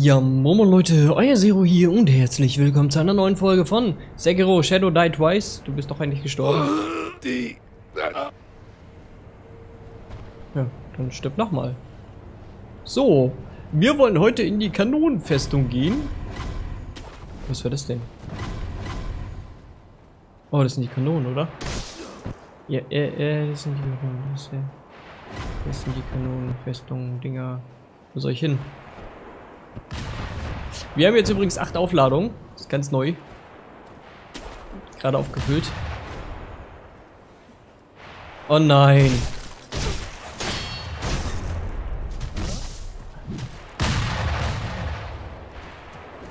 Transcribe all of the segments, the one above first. Ja, Momo Leute, euer Zero hier und herzlich willkommen zu einer neuen Folge von Sekiro Shadow Die Twice. Du bist doch endlich gestorben. Ja, dann stirb nochmal. So, wir wollen heute in die Kanonenfestung gehen. Was war das denn? Oh, das sind die Kanonen, oder? Ja, das sind die Kanonen. Das sind die Kanonenfestung, Dinger. Wo soll ich hin? Wir haben jetzt übrigens 8 Aufladungen. Das ist ganz neu. Gerade aufgefüllt. Oh nein.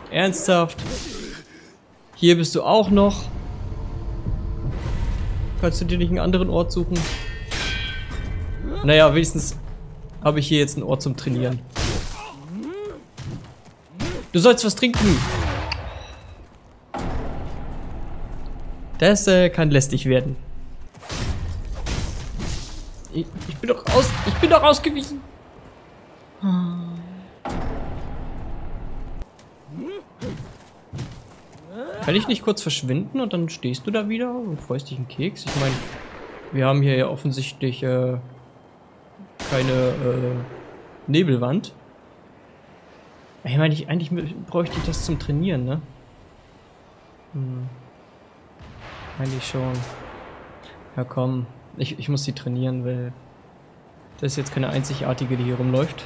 Ernsthaft? Hier bist du auch noch. Kannst du dir nicht einen anderen Ort suchen? Naja, wenigstens habe ich hier jetzt einen Ort zum Trainieren. Du sollst was trinken. Das kann lästig werden. Ich bin doch ausgewichen. Kann ich nicht kurz verschwinden und dann stehst du da wieder und freust dich einen Keks? Ich meine, wir haben hier ja offensichtlich keine Nebelwand. Ich meine, eigentlich bräuchte ich das zum Trainieren, ne? Hm. Eigentlich schon. Ja, komm. Ich muss die trainieren, weil das ist jetzt keine einzigartige, die hier rumläuft.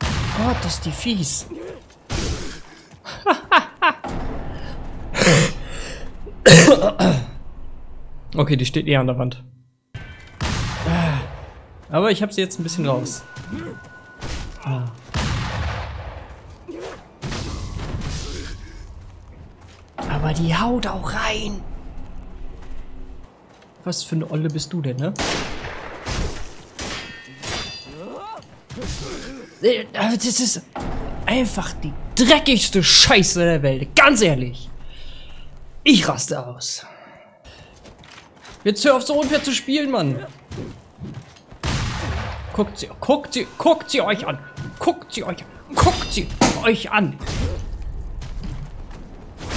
Gott, das ist die fies. Okay, die steht eher an der Wand. Aber ich habe sie jetzt ein bisschen raus. Ah. Aber die haut auch rein. Was für eine Olle bist du denn, ne? Das ist einfach die dreckigste Scheiße der Welt. Ganz ehrlich. Ich raste aus. Jetzt hör auf, so unfair zu spielen, Mann. Guckt sie euch an! Guckt sie euch an!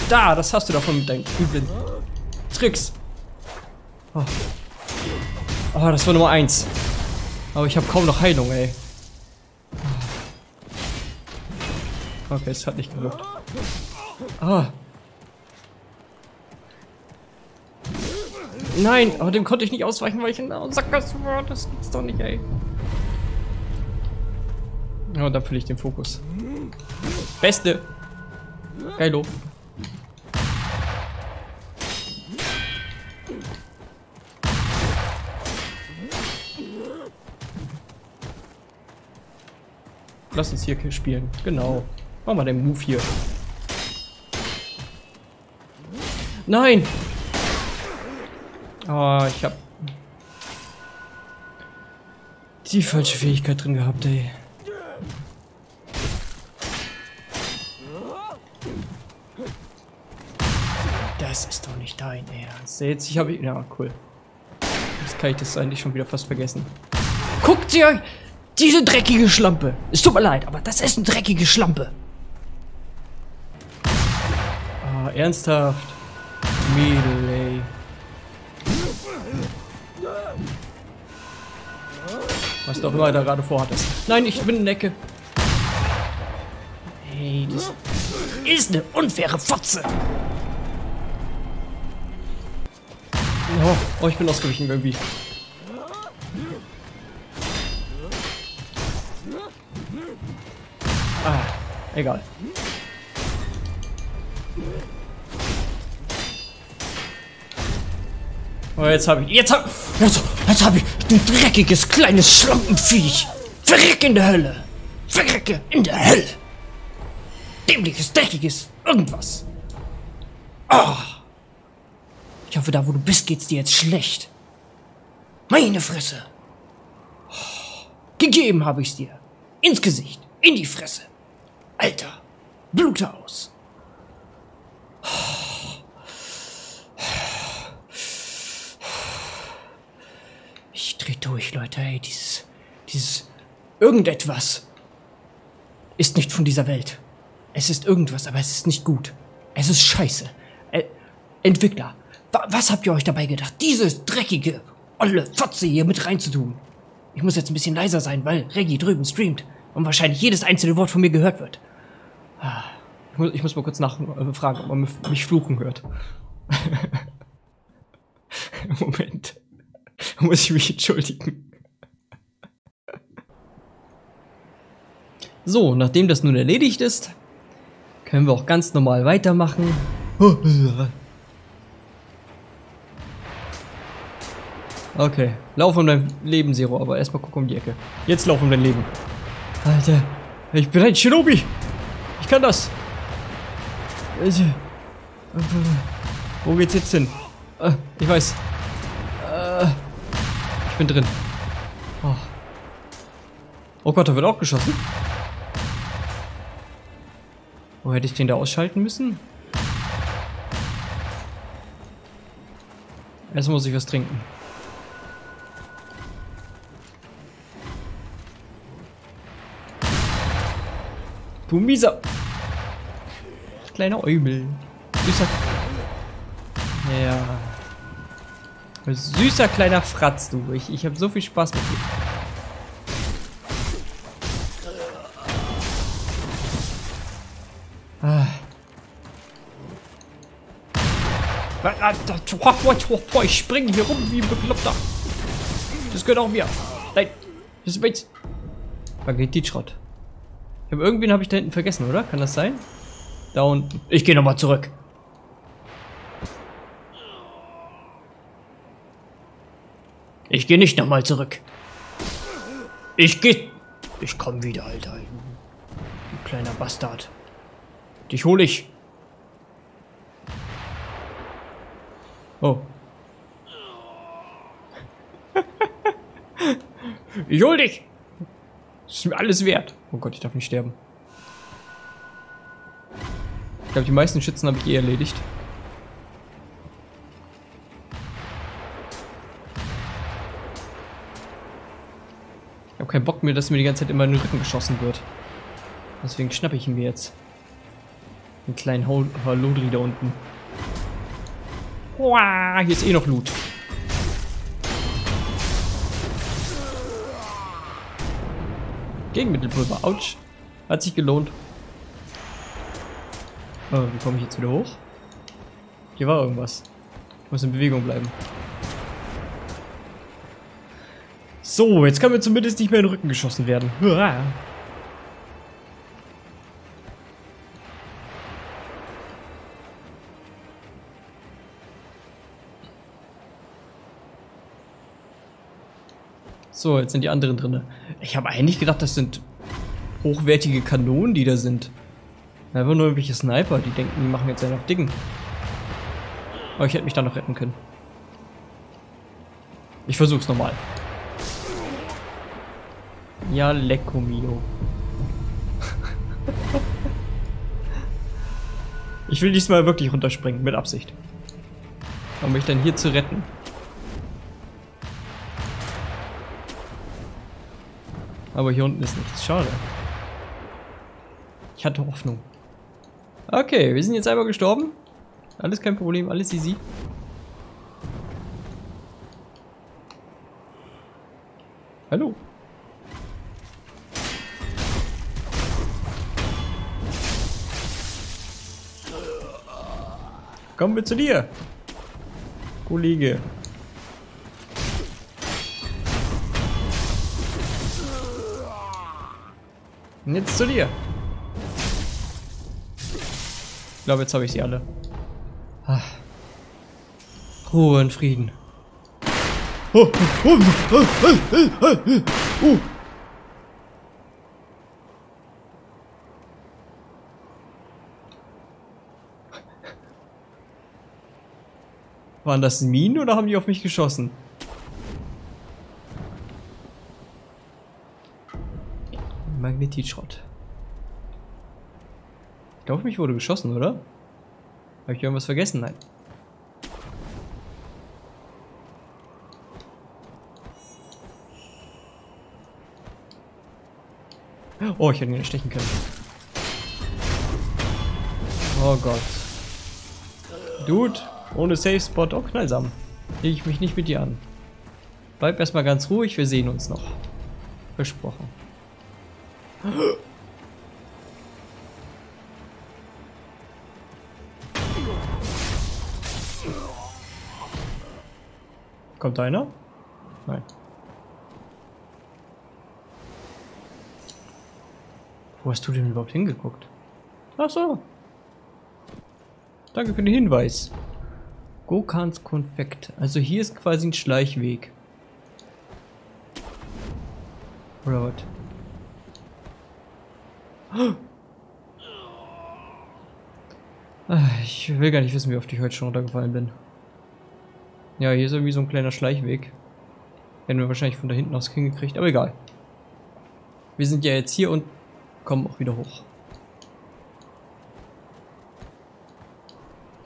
Da, das hast du davon mit deinen üblen Tricks. Oh. Oh, das war Nummer 1. Aber ich habe kaum noch Heilung, ey. Okay, es hat nicht gewirkt. Ah. Nein, aber dem konnte ich nicht ausweichen, weil ich in der Sackgasse war. Das gibt's doch nicht, ey. Ja, und dann fülle ich den Fokus. Beste! Geilo! Lass uns hier spielen. Genau. Mach mal den Move hier. Nein! Oh, ich hab die falsche Fähigkeit drin gehabt, ey. Das ist doch nicht dein Ernst. Jetzt, ich habe... Ja, cool. Jetzt kann ich das eigentlich schon wieder fast vergessen. Guckt sie euch! Diese dreckige Schlampe! Es tut mir leid, aber das ist eine dreckige Schlampe! Ah, ernsthaft? Mädel, ey. Was du auch immer da gerade vorhattest. Nein, ich bin eine Ecke. Hey, das ist eine unfaire Fotze. Oh, ich bin ausgewichen irgendwie. Ah, egal. Oh, jetzt hab ich ein dreckiges, kleines Schlampenviech. Verreck in der Hölle. Verrecke in der Hölle. Dämliches, dreckiges irgendwas. Oh. Ich hoffe, da wo du bist, geht's dir jetzt schlecht. Meine Fresse. Oh. Gegeben habe ich's dir. Ins Gesicht. In die Fresse. Alter. Blute aus. Oh. Ich drehe durch, Leute, ey, dieses Irgendetwas ist nicht von dieser Welt. Es ist irgendwas, aber es ist nicht gut. Es ist scheiße. Entwickler, was habt ihr euch dabei gedacht, dieses dreckige, olle Fotze hier mit reinzutun? Ich muss jetzt ein bisschen leiser sein, weil Reggie drüben streamt und wahrscheinlich jedes einzelne Wort von mir gehört wird. Ich muss mal kurz nachfragen, ob man mich fluchen hört. Moment. Muss ich mich entschuldigen. So, nachdem das nun erledigt ist, können wir auch ganz normal weitermachen. Okay, lauf um dein Leben, Zero, aber erstmal guck um die Ecke. Jetzt lauf um dein Leben. Alter, ich bin ein Shinobi. Ich kann das. Wo geht's jetzt hin? Ich weiß. Ich bin drin. Oh. Oh Gott, da wird auch geschossen. Wo hätte ich den da ausschalten müssen? Jetzt muss ich was trinken. Du mieser kleiner Eumel. Süßer. Ja. Süßer kleiner Fratz, du. Ich habe so viel Spaß mit dir. Ah. Ich springe hier rum wie ein Bekloppter. Das gehört auch mir. Nein. Das ist meins. Spaghetti-Schrott. Irgendwen habe ich da hinten vergessen, oder? Kann das sein? Da unten. Ich gehe nochmal zurück. Ich gehe nicht nochmal zurück. Ich komme wieder, Alter. Du kleiner Bastard. Dich hole ich. Oh. Ich hol dich. Das ist mir alles wert. Oh Gott, ich darf nicht sterben. Ich glaube, die meisten Schützen habe ich eh erledigt. Ich habe keinen Bock mehr, dass mir die ganze Zeit immer in den Rücken geschossen wird. Deswegen schnappe ich ihn mir jetzt. Den kleinen Halodri da unten. Uah, hier ist eh noch Loot. Gegenmittelpulver, ouch. Hat sich gelohnt. Oh, wie komme ich jetzt wieder hoch? Hier war irgendwas. Ich muss in Bewegung bleiben. So, jetzt kann mir zumindest nicht mehr in den Rücken geschossen werden. Uah. So, jetzt sind die anderen drin. Ich habe eigentlich gedacht, das sind hochwertige Kanonen, die da sind. Einfach nur irgendwelche Sniper, die denken, die machen jetzt einfach Dicken. Aber ich hätte mich da noch retten können. Ich versuch's nochmal. Ja, lecko mio. Ich will diesmal wirklich runterspringen, mit Absicht. Um mich dann hier zu retten. Aber hier unten ist nichts. Schade. Ich hatte Hoffnung. Okay, wir sind jetzt einmal gestorben. Alles kein Problem, alles easy. Hallo. Kommen wir zu dir, Kollege. Und jetzt zu dir. Ich glaube, jetzt habe ich sie alle. Ach. Ruhe und Frieden. Waren das Minen oder haben die auf mich geschossen? Magnetitschrott. Ich glaube, mich wurde geschossen, oder? Habe ich irgendwas vergessen? Nein. Oh, ich hätte ihn nicht stechen können. Oh Gott. Dude, ohne Safe Spot. Oh, knallsam. Lege ich mich nicht mit dir an. Bleib erstmal ganz ruhig, wir sehen uns noch. Versprochen. Kommt einer? Nein. Wo hast du denn überhaupt hingeguckt? Ach so. Danke für den Hinweis. Gokans Konfekt. Also hier ist quasi ein Schleichweg. Oder was? Ich will gar nicht wissen, wie oft ich heute schon runtergefallen bin. Ja, hier ist irgendwie so ein kleiner Schleichweg. Hätten wir wahrscheinlich von da hinten aus hingekriegt, aber egal. Wir sind ja jetzt hier und kommen auch wieder hoch.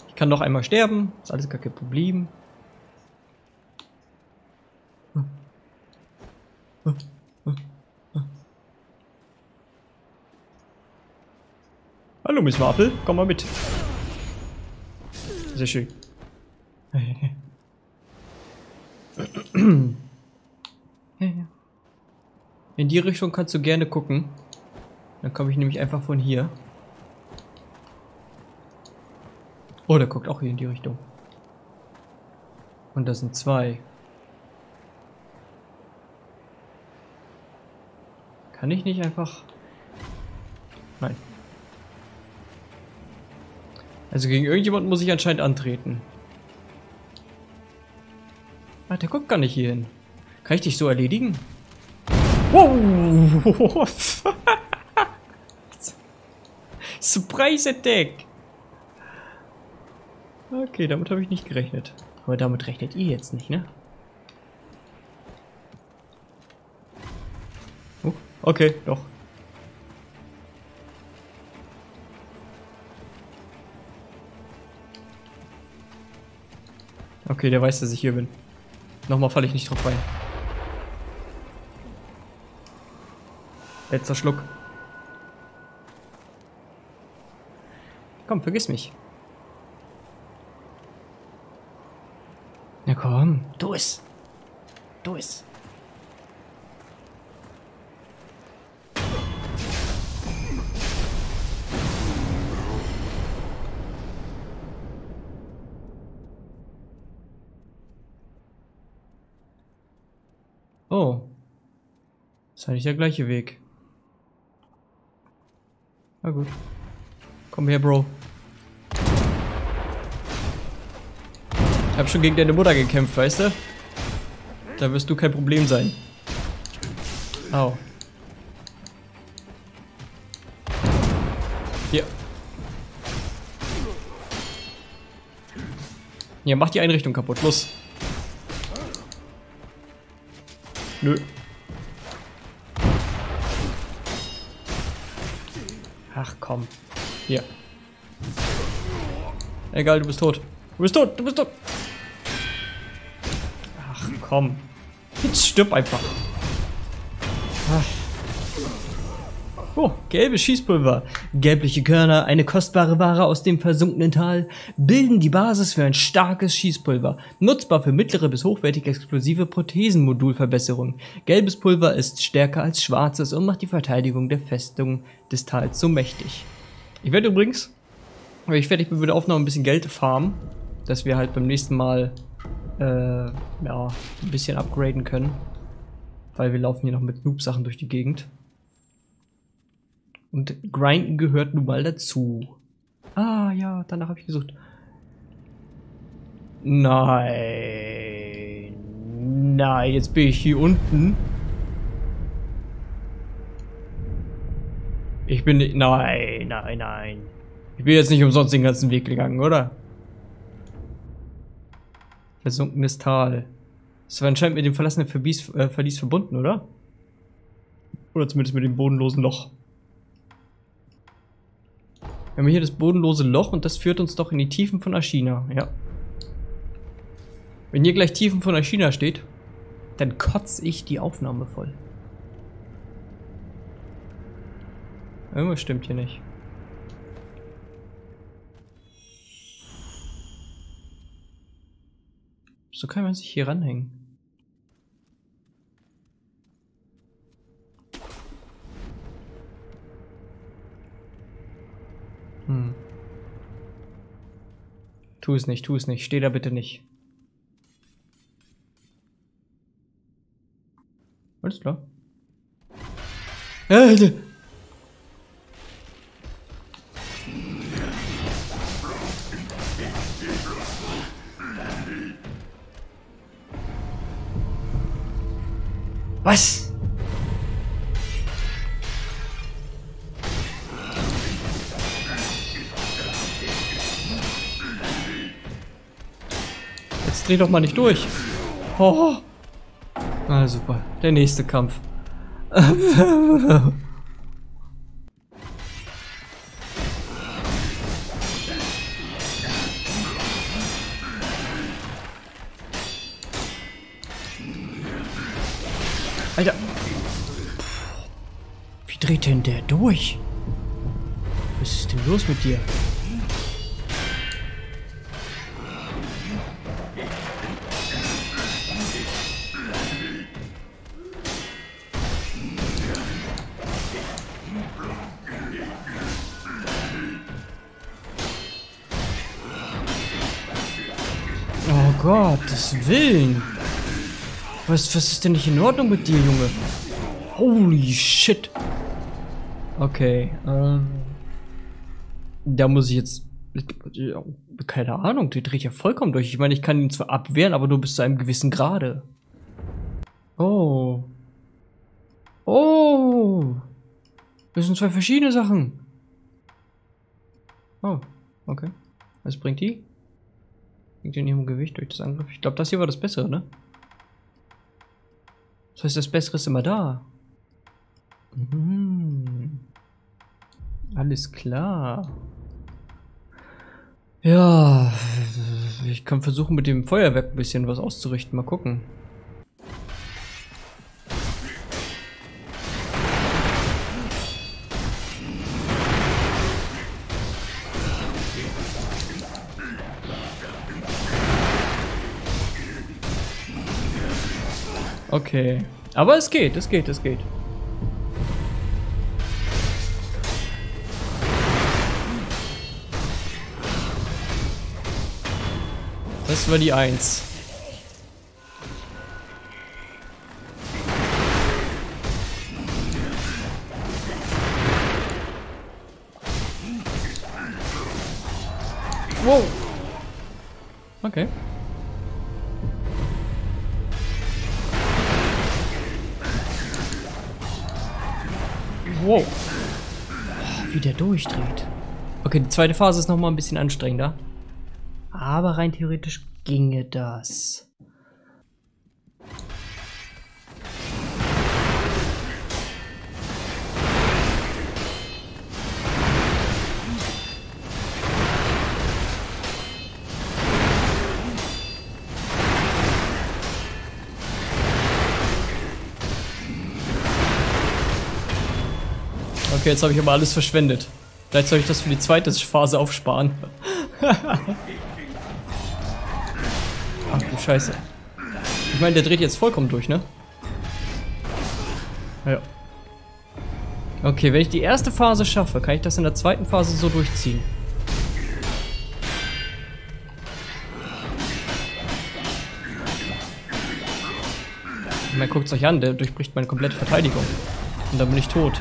Ich kann noch einmal sterben, ist alles gar kein Problem. Hallo Miss Marple, komm mal mit. Sehr schön. In die Richtung kannst du gerne gucken. Dann komme ich nämlich einfach von hier. Oh, der guckt auch hier in die Richtung. Und da sind zwei. Kann ich nicht einfach... Nein. Also gegen irgendjemanden muss ich anscheinend antreten. Ah, der guckt gar nicht hier hin. Kann ich dich so erledigen? Wow! Surprise Attack! Okay, damit habe ich nicht gerechnet. Aber damit rechnet ihr jetzt nicht, ne? Oh, okay, doch. Okay, der weiß, dass ich hier bin. Nochmal falle ich nicht drauf rein. Letzter Schluck. Komm, vergiss mich. Na komm, du es. Du es. Oh. Ist eigentlich der gleiche Weg. Na gut. Komm her, Bro. Ich hab schon gegen deine Mutter gekämpft, weißt du? Da wirst du kein Problem sein. Au. Hier. Ja, mach die Einrichtung kaputt. Los. Nö. Ach komm. Hier. Egal, du bist tot. Du bist tot, du bist tot. Ach komm. Jetzt stirb einfach. Ach. Oh, gelbes Schießpulver. Gelbliche Körner, eine kostbare Ware aus dem versunkenen Tal, bilden die Basis für ein starkes Schießpulver. Nutzbar für mittlere bis hochwertige explosive Prothesenmodulverbesserungen. Gelbes Pulver ist stärker als schwarzes und macht die Verteidigung der Festung des Tals so mächtig. Ich werde übrigens, wenn ich fertig bin mit der Aufnahme, ein bisschen Geld farmen, dass wir halt beim nächsten Mal ja, ein bisschen upgraden können. Weil wir laufen hier noch mit Noob-Sachen durch die Gegend. Und Grinden gehört nun mal dazu. Ah ja, danach habe ich gesucht. Nein. Nein, jetzt bin ich hier unten. Ich bin nicht... Nein, nein, nein. Ich bin jetzt nicht umsonst den ganzen Weg gegangen, oder? Versunkenes Tal. Das war anscheinend mit dem verlassenen Verlies verbunden, oder? Oder zumindest mit dem bodenlosen Loch. Wir haben hier das bodenlose Loch und das führt uns doch in die Tiefen von Ashina, ja. Wenn hier gleich Tiefen von Ashina steht, dann kotze ich die Aufnahme voll. Irgendwas stimmt hier nicht. So kann man sich hier ranhängen. Tu es nicht, tu es nicht. Steh da bitte nicht. Alles klar. Alter! Was? Jetzt dreh doch mal nicht durch. Oh. Ah, super. Der nächste Kampf. Alter. Wie dreht denn der durch? Was ist denn los mit dir? Oh Gottes Willen! Was ist denn nicht in Ordnung mit dir, Junge? Holy shit! Okay, da muss ich jetzt... Keine Ahnung, die dreht ja vollkommen durch. Ich meine, ich kann ihn zwar abwehren, aber nur bis zu einem gewissen Grade. Oh. Oh! Das sind zwei verschiedene Sachen. Oh, okay. Was bringt die? Bringt in ihrem Gewicht durch das Angriff. Ich glaube, das hier war das Bessere, ne? Das heißt, das Bessere ist immer da. Mhm. Alles klar. Ja, ich kann versuchen, mit dem Feuerwerk ein bisschen was auszurichten. Mal gucken. Okay. Aber es geht, es geht, es geht. Das war die 1. Wow. Okay. Wow. Wie der durchdreht. Okay, die zweite Phase ist nochmal ein bisschen anstrengender. Aber rein theoretisch ginge das. Okay, jetzt habe ich aber alles verschwendet. Vielleicht soll ich das für die zweite Phase aufsparen. Ach du Scheiße. Ich meine, der dreht jetzt vollkommen durch, ne? Ja. Okay, wenn ich die erste Phase schaffe, kann ich das in der zweiten Phase so durchziehen. Man guckt es euch an, der durchbricht meine komplette Verteidigung. Und dann bin ich tot.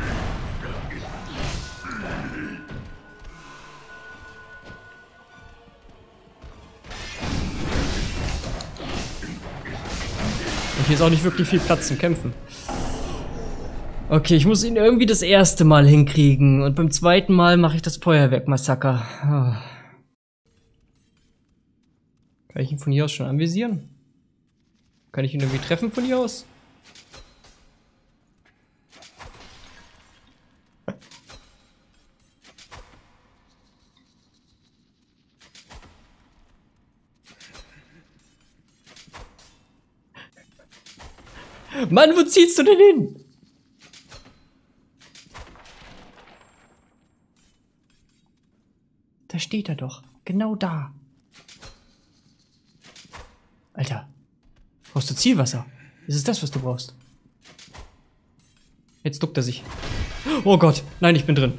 Hier ist auch nicht wirklich viel Platz zum Kämpfen. Okay, ich muss ihn irgendwie das erste Mal hinkriegen. Und beim zweiten Mal mache ich das Feuerwerk-Massaker. Oh. Kann ich ihn von hier aus schon anvisieren? Kann ich ihn irgendwie treffen von hier aus? Mann, wo ziehst du denn hin? steht er doch. Genau da. Alter. Brauchst du Zielwasser? Ist es das, was du brauchst? Jetzt duckt er sich. Oh Gott. Nein, ich bin drin.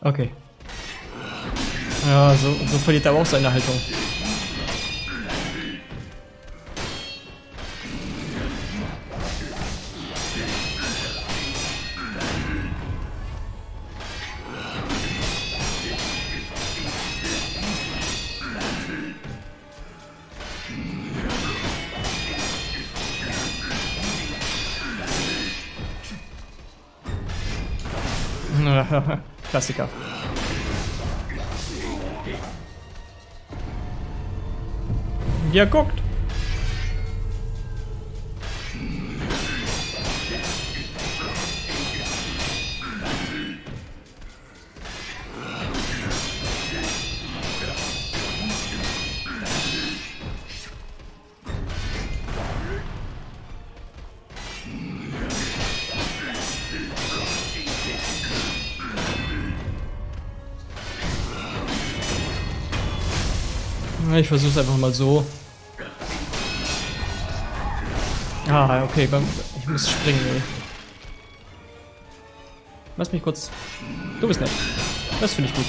Okay. Ja, so verliert er aber auch seine Haltung. Klassiker. Ja, guckt. Ich versuch's einfach mal so. Ah, okay, ich muss springen, ey. Lass mich kurz. Du bist nett. Das finde ich gut.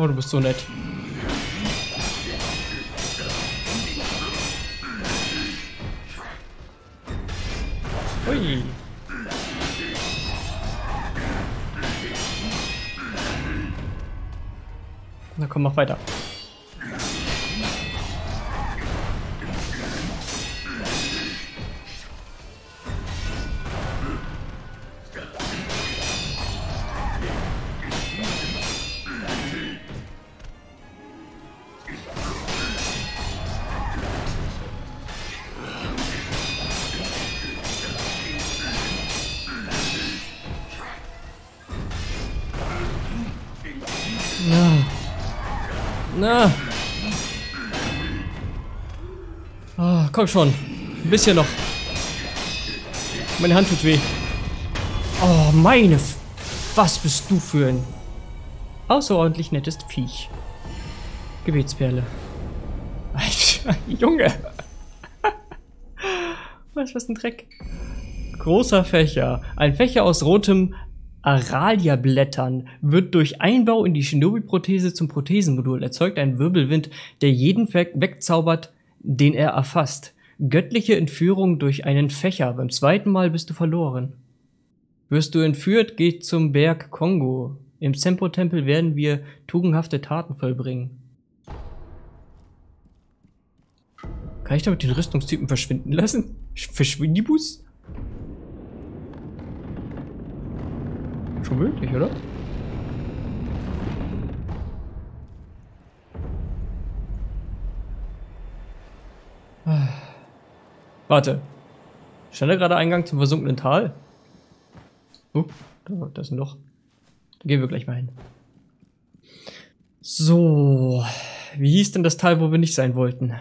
Oh, du bist so nett. Ui. Na komm, mach weiter. Na. Oh, komm schon. Ein bisschen noch. Meine Hand tut weh. Oh, meine. Was bist du für ein außerordentlich nettes Viech. Gebetsperle. Junge. Was ein Dreck. Großer Fächer. Ein Fächer aus rotem Aralia-Blättern wird durch Einbau in die Shinobi-Prothese zum Prothesenmodul, erzeugt ein Wirbelwind, der jeden wegzaubert, den er erfasst. Göttliche Entführung durch einen Fächer. Beim zweiten Mal bist du verloren. Wirst du entführt, geh zum Berg Kongo. Im Senpo-Tempel werden wir tugendhafte Taten vollbringen. Kann ich damit den Rüstungstypen verschwinden lassen? Verschwindibus? Schon möglich, oder? Ah. Warte. Stand da gerade Eingang zum versunkenen Tal? Oh, da ist ein Loch. Da gehen wir gleich mal hin. So. Wie hieß denn das Tal, wo wir nicht sein wollten?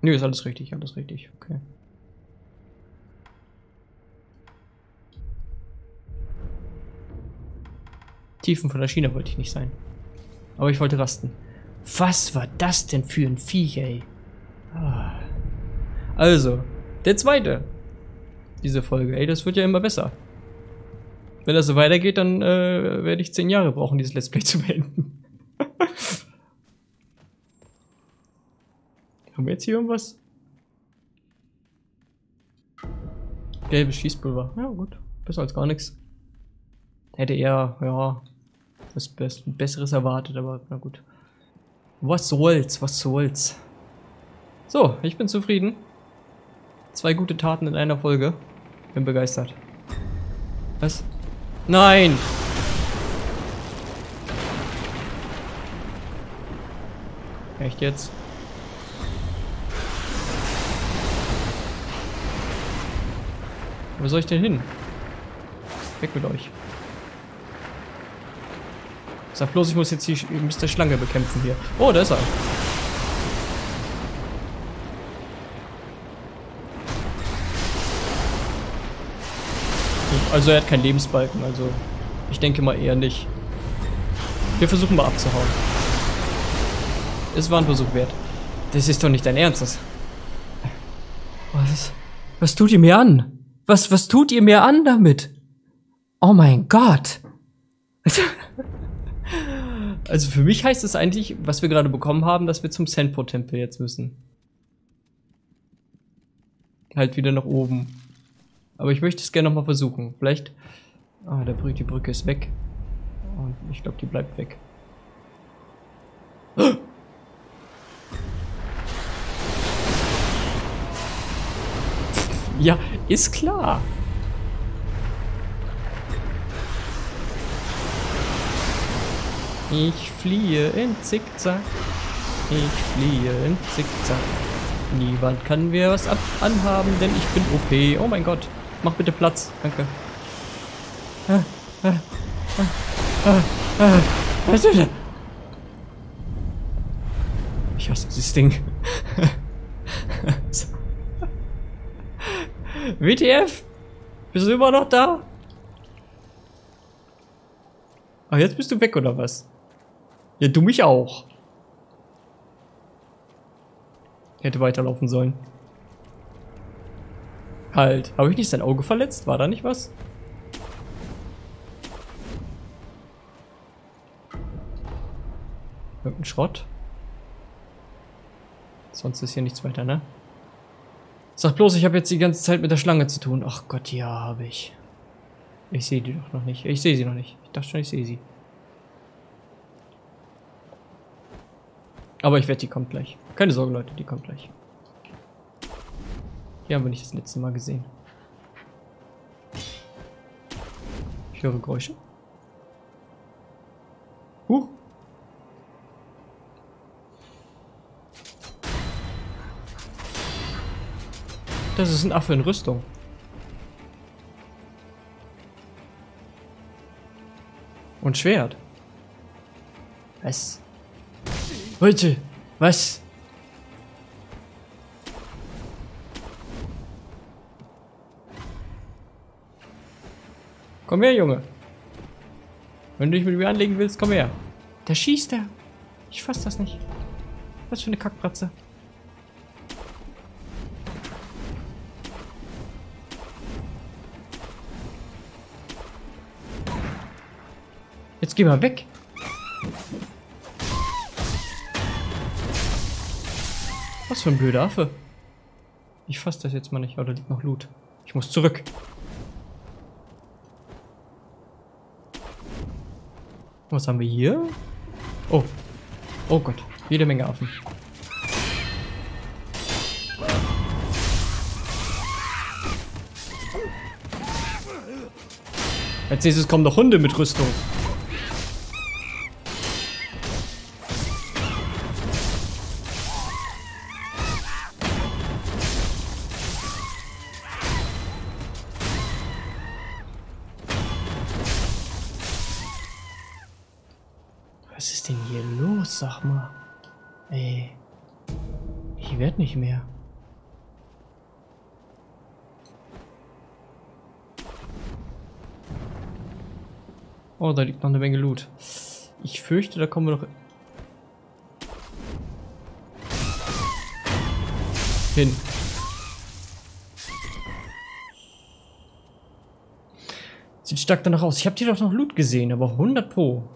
Nö, nee, ist alles richtig, okay. Tiefen von Ashina wollte ich nicht sein. Aber ich wollte rasten. Was war das denn für ein Viech, ey? Ah. Also, der zweite. Diese Folge, ey, das wird ja immer besser. Wenn das so weitergeht, dann werde ich 10 Jahre brauchen, dieses Let's Play zu beenden. Haben wir jetzt hier irgendwas? Gelbes Schießpulver. Ja, gut. Besser als gar nichts. Hätte eher, ja, was Besseres erwartet, aber na gut. Was soll's, was soll's. So, ich bin zufrieden. 2 gute Taten in einer Folge. Bin begeistert. Was? Nein! Echt jetzt? Wo soll ich denn hin? Weg mit euch. Sag bloß, ich muss jetzt die Mr. Schlange bekämpfen hier. Oh, da ist er. Also er hat keinen Lebensbalken, also ich denke mal eher nicht. Wir versuchen mal abzuhauen. Es war ein Versuch wert. Das ist doch nicht dein Ernstes. Was tut ihr mir an? Was tut ihr mir an damit? Oh mein Gott. Also für mich heißt es eigentlich, was wir gerade bekommen haben, dass wir zum Senpo-Tempel jetzt müssen. Halt wieder nach oben. Aber ich möchte es gerne nochmal versuchen. Vielleicht... Ah, die Brücke ist weg. Und ich glaube, die bleibt weg. Ja, ist klar. Ich fliehe in Zickzack. Ich fliehe in Zickzack. Niemand kann mir was anhaben, denn ich bin OP. Oh mein Gott. Mach bitte Platz. Danke. Ich hasse dieses Ding. WTF? Bist du immer noch da? Ach, jetzt bist du weg, oder was? Ja, du mich auch. Hätte weiterlaufen sollen. Halt. Habe ich nicht sein Auge verletzt? War da nicht was? Irgendein Schrott? Sonst ist hier nichts weiter, ne? Sag bloß, ich habe jetzt die ganze Zeit mit der Schlange zu tun. Ach Gott, ja, habe ich. Ich sehe die doch noch nicht. Ich sehe sie noch nicht. Ich dachte schon, ich sehe sie. Aber ich wette, die kommt gleich. Keine Sorge, Leute, die kommt gleich. Hier haben wir nicht das letzte Mal gesehen. Ich höre Geräusche. Huch. Das ist ein Affe in Rüstung. Und Schwert. Was? Leute, was? Komm her, Junge. Wenn du dich mit mir anlegen willst, komm her. Da schießt er. Ich fass das nicht. Was für eine Kackbratze. Jetzt geh mal weg. Was für ein blöder Affe. Ich fass das jetzt mal nicht. Oh, da liegt noch Loot. Ich muss zurück. Was haben wir hier? Oh. Oh Gott. Jede Menge Affen. Als nächstes kommen noch Hunde mit Rüstung. Was ist denn hier los, sag mal? Ey. Ich werd nicht mehr. Oh, da liegt noch eine Menge Loot. Ich fürchte, da kommen wir noch hin. Sieht stark danach aus. Ich habe hier doch noch Loot gesehen, aber 100 pro.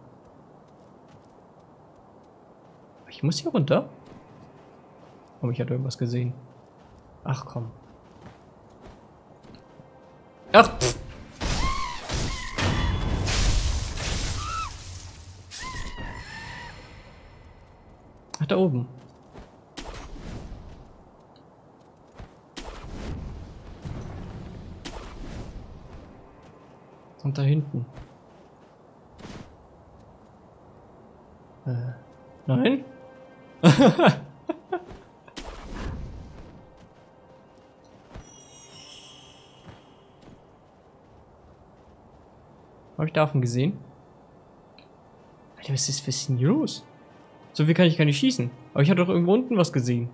Ich muss hier runter. Aber ich hatte irgendwas gesehen. Ach komm. Ach. Pff. da oben. Und da hinten. Nein? Habe ich davon gesehen? Alter, was ist das denn hier los? So viel kann ich gar nicht schießen. Aber ich habe doch irgendwo unten was gesehen.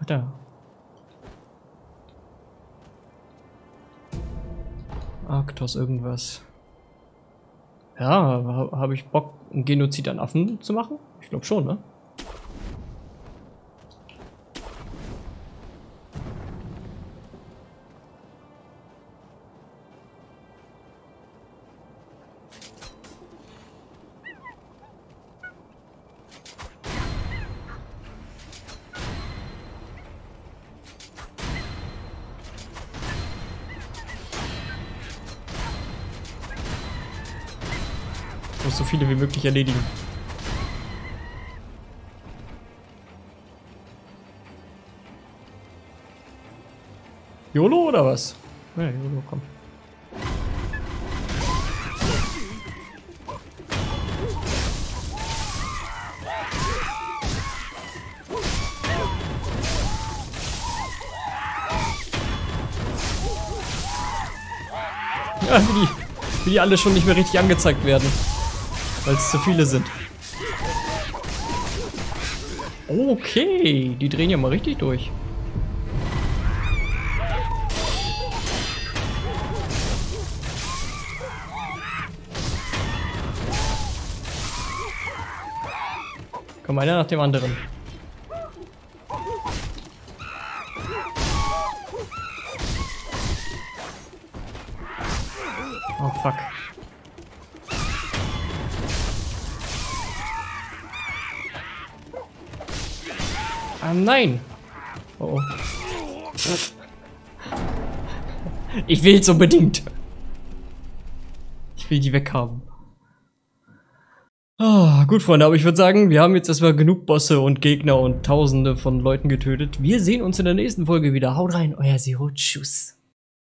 Ach da. Arktos irgendwas. Ja, habe ich Bock, einen Genozid an Affen zu machen? Ich glaube schon, ne? So viele wie möglich erledigen. YOLO oder was? Ja, YOLO, komm. Ja, wie die alle schon nicht mehr richtig angezeigt werden. Weil es zu viele sind. Okay, die drehen ja mal richtig durch. Komm, einer nach dem anderen. Oh, fuck. Ah, nein! Oh, oh. Ich will's unbedingt. Ich will die weghaben. Ah, gut, Freunde, aber ich würde sagen, wir haben jetzt erstmal genug Bosse und Gegner und Tausende von Leuten getötet. Wir sehen uns in der nächsten Folge wieder. Haut rein, euer Zero. Tschüss.